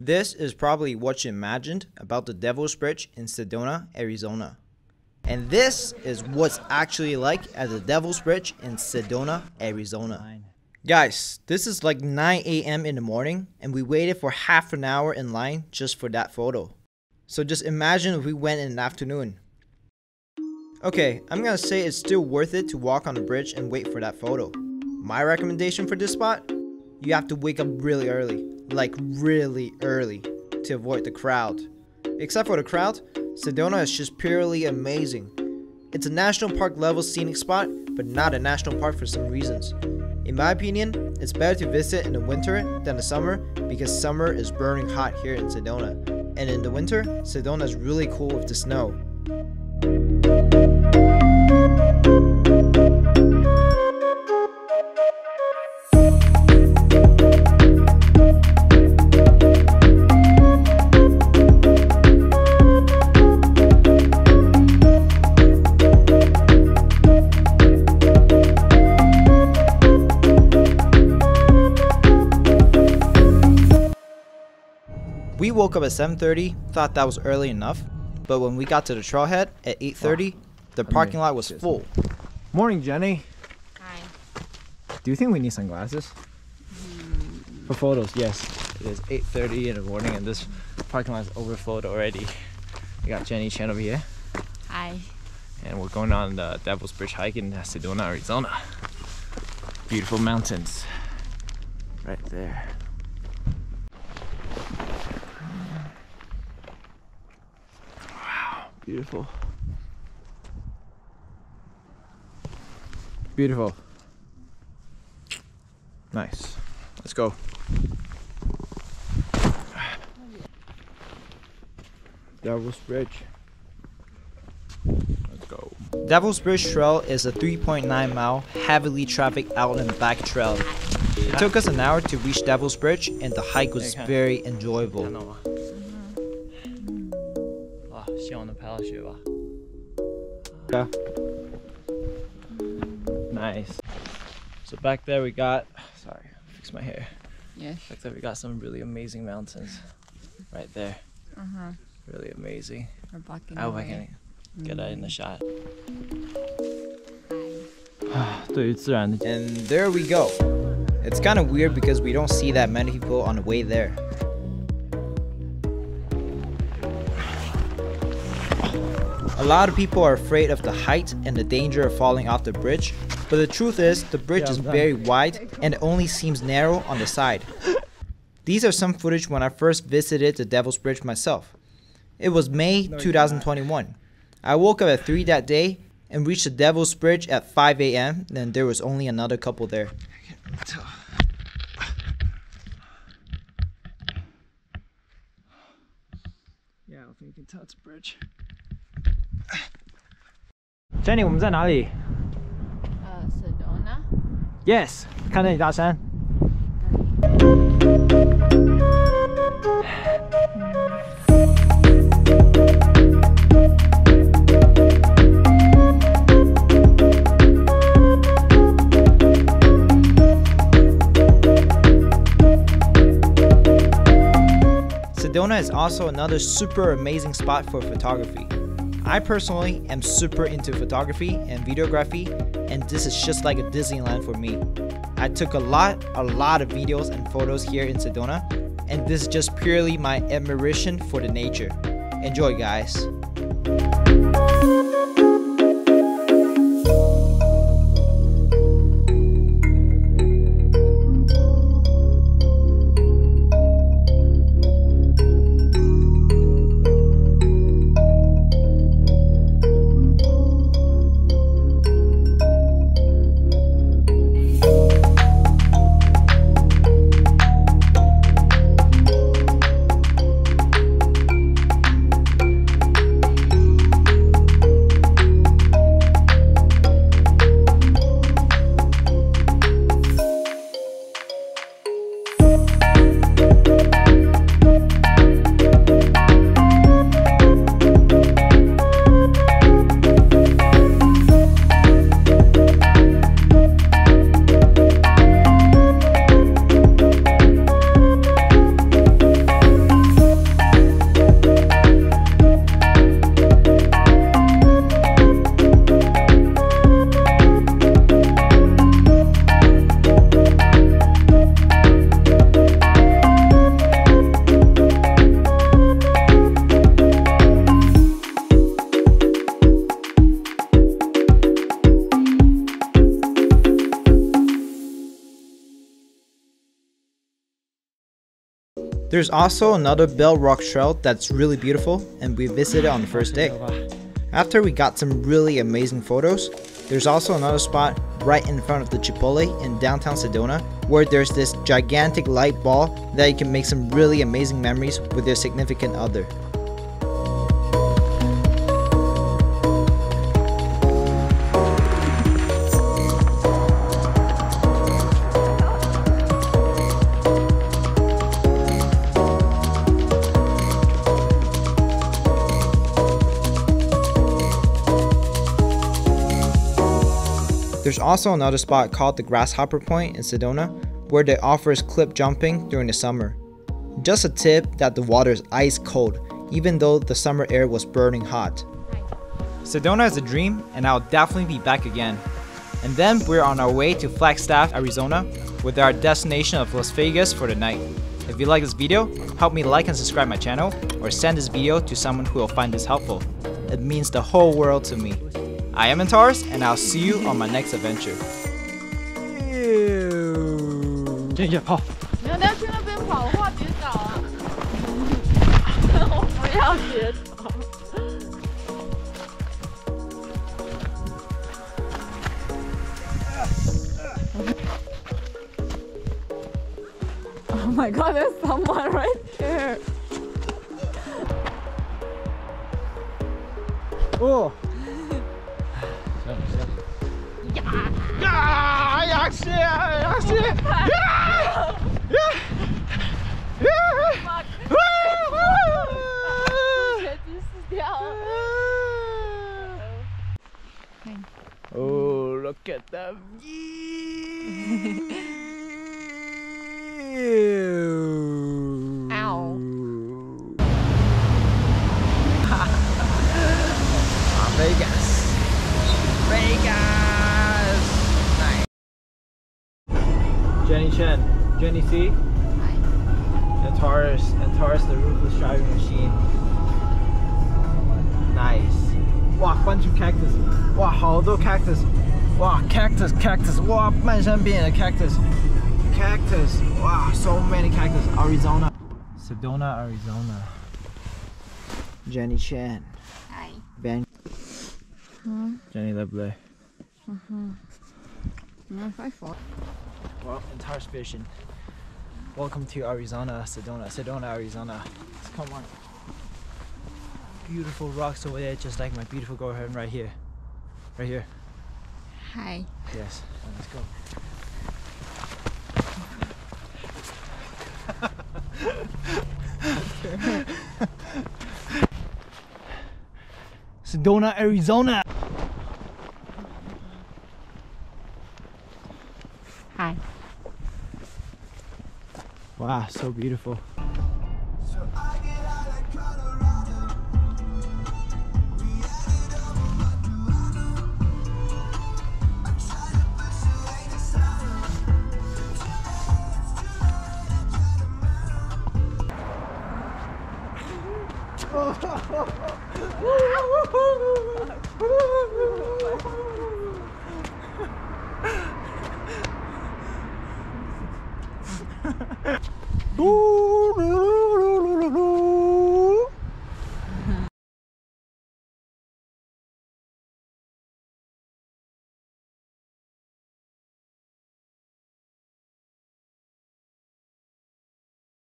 This is probably what you imagined about the Devil's Bridge in Sedona, Arizona. And this is what's actually like at the Devil's Bridge in Sedona, Arizona. Guys, this is like 9 a.m. in the morning and we waited for half an hour in line just for that photo. So just imagine if we went in the afternoon. Okay, I'm gonna say it's still worth it to walk on the bridge and wait for that photo. My recommendation for this spot? You have to wake up really early. Like really early to avoid the crowd. Except for the crowd, Sedona is just purely amazing. It's a national park level scenic spot, but not a national park for some reasons. In my opinion, it's better to visit in the winter than the summer because summer is burning hot here in Sedona. And in the winter, Sedona is really cool with the snow. We woke up at 7:30, thought that was early enough, but when we got to the trailhead at 8:30, the parking lot was full. Morning, Jenny. Hi. Do you think we need sunglasses? For photos, yes. It is 8:30 in the morning and this parking lot is overflowed already. We got Jenny Chen over here. Hi. And we're going on the Devil's Bridge hike in Sedona, Arizona. Beautiful mountains. Right there. Beautiful. Beautiful. Nice. Let's go. Devil's Bridge. Let's go. Devil's Bridge Trail is a 3.9 mile heavily trafficked out and back trail. It took us an hour to reach Devil's Bridge and the hike was very enjoyable. Yeah. Nice. So back there we got, sorry, fix my hair. Yeah. Back there we got some really amazing mountains, right there. Really amazing. We're blocking the way. I can get that in the shot. And there we go. It's kind of weird because we don't see that many people on the way there. A lot of people are afraid of the height and the danger of falling off the bridge, but the truth is the bridge is very wide and it only seems narrow on the side. These are some footage when I first visited the Devil's Bridge myself. It was May 2021. I woke up at 3 that day and reached the Devil's Bridge at 5 a.m. and there was only another couple there. Yeah, I don't think you can tell it's a bridge. Jenny, we're at Sedona? Yes, can you see the mountain? Sedona is also another super amazing spot for photography. I personally am super into photography and videography, and this is just like a Disneyland for me. I took a lot of videos and photos here in Sedona, and this is just purely my admiration for the nature. Enjoy, guys. There's also another Bell Rock Trail that's really beautiful and we visited on the first day. After we got some really amazing photos, there's also another spot right in front of the Chipotle in downtown Sedona where there's this gigantic light ball that you can make some really amazing memories with your significant other. There's also another spot called the Grasshopper Point in Sedona where they offers cliff jumping during the summer. Just a tip that the water is ice cold even though the summer air was burning hot. Sedona is a dream and I'll definitely be back again. And then we're on our way to Flagstaff, Arizona with our destination of Las Vegas for the night. If you like this video, help me like and subscribe my channel or send this video to someone who will find this helpful. It means the whole world to me. I am Antares, and I'll see you on my next adventure. Oh my God, there's someone right there. Oh. Oh, look at that view. Ow. Vegas! Nice. Jenny Chen, Jenny C. Hi. Antares, the ruthless driving machine. Nice. Wow, bunch of cactus. Wow, 好多 cactus. Wow, cactus. Wow, 漫山遍野的 cactus. Wow, so many cactus. Arizona. Sedona, Arizona. Jenny Chen. Hi. Ben. Jenny lovely. Well, Antares fishing. Welcome to Arizona, Sedona, Arizona. Let's come on. Beautiful rocks over there, just like my beautiful girlfriend right here. Right here. Hi. Yes, let's go. Sedona, Arizona. Hi. Wow, so beautiful. Ooh.